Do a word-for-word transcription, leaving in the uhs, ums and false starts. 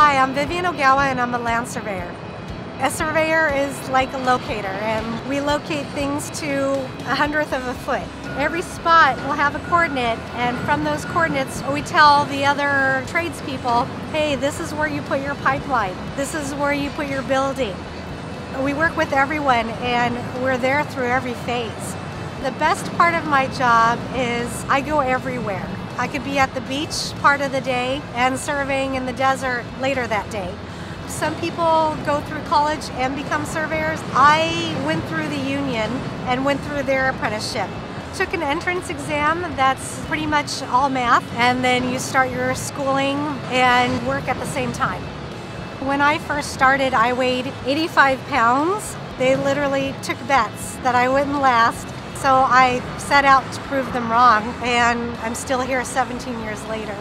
Hi, I'm Vivian Ogawa and I'm a land surveyor. A surveyor is like a locator, and we locate things to a hundredth of a foot. Every spot will have a coordinate, and from those coordinates we tell the other tradespeople, hey, this is where you put your pipeline, this is where you put your building. We work with everyone and we're there through every phase. The best part of my job is I go everywhere. I could be at the beach part of the day and surveying in the desert later that day. Some people go through college and become surveyors. I went through the union and went through their apprenticeship. Took an entrance exam that's pretty much all math, and then you start your schooling and work at the same time. When I first started, I weighed eighty-five pounds. They literally took bets that I wouldn't last. So I set out to prove them wrong, and I'm still here seventeen years later.